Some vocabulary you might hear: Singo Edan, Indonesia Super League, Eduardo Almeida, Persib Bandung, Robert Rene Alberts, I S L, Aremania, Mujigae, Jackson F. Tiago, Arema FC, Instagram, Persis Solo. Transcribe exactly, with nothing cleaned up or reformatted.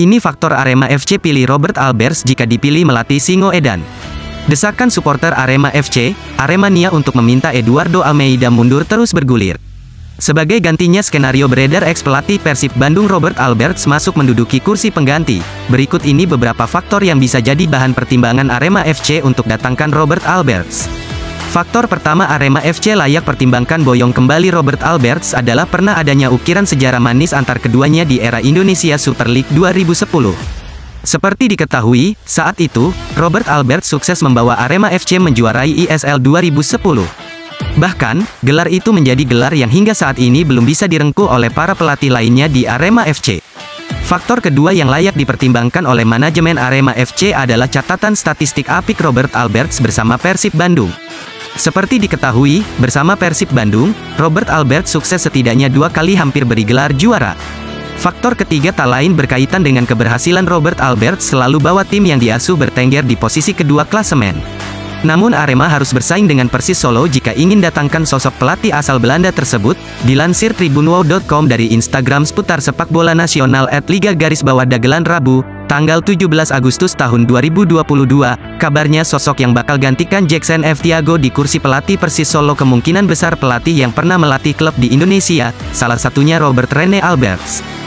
Ini faktor Arema F C pilih Robert Alberts jika dipilih melatih Singo Edan. Desakan supporter Arema F C, Aremania untuk meminta Eduardo Almeida mundur terus bergulir. Sebagai gantinya skenario beredar eks-pelatih Persib Bandung Robert Alberts masuk menduduki kursi pengganti. Berikut ini beberapa faktor yang bisa jadi bahan pertimbangan Arema F C untuk datangkan Robert Alberts. Faktor pertama Arema F C layak pertimbangkan boyong kembali Robert Alberts adalah pernah adanya ukiran sejarah manis antar keduanya di era Indonesia Super League dua ribu sepuluh. Seperti diketahui, saat itu, Robert Alberts sukses membawa Arema F C menjuarai I S L dua ribu sepuluh. Bahkan, gelar itu menjadi gelar yang hingga saat ini belum bisa direngkuh oleh para pelatih lainnya di Arema F C. Faktor kedua yang layak dipertimbangkan oleh manajemen Arema F C adalah catatan statistik apik Robert Alberts bersama Persib Bandung. Seperti diketahui, bersama Persib Bandung, Robert Alberts sukses setidaknya dua kali hampir beri gelar juara. Faktor ketiga tak lain berkaitan dengan keberhasilan Robert Alberts selalu bawa tim yang diasuh bertengger di posisi kedua klasemen. Namun Arema harus bersaing dengan Persis Solo jika ingin datangkan sosok pelatih asal Belanda tersebut, dilansir tribunwow dot com dari Instagram seputar sepak bola nasional at liga garis bawah dagelan Rabu, tanggal tujuh belas Agustus tahun dua ribu dua puluh dua, kabarnya sosok yang bakal gantikan Jackson F. Tiago di kursi pelatih Persis Solo kemungkinan besar pelatih yang pernah melatih klub di Indonesia, salah satunya Robert Rene Alberts.